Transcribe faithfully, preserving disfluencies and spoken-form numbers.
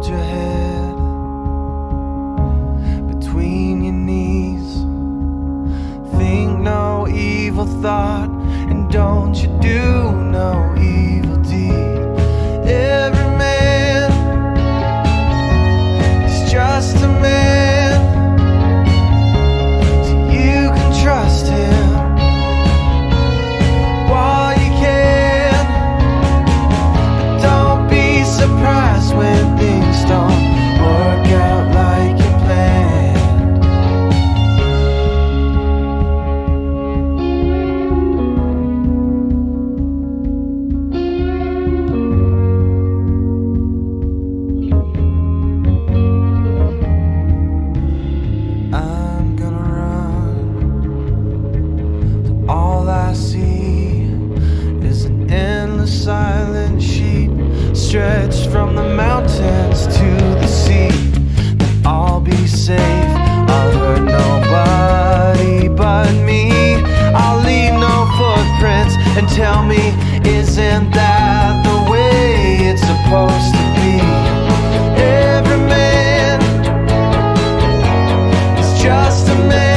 hold your head between your knees. Think no evil thought, and don't you do no evil deed. Every man is just a man, so you can trust him while you can. But don't be surprised when things don't work out like you planned. Silent sheep stretched from the mountains to the sea. Then I'll be safe. I'll hurt nobody but me. I'll leave no footprints, and tell me, isn't that the way it's supposed to be? Every man is just a man.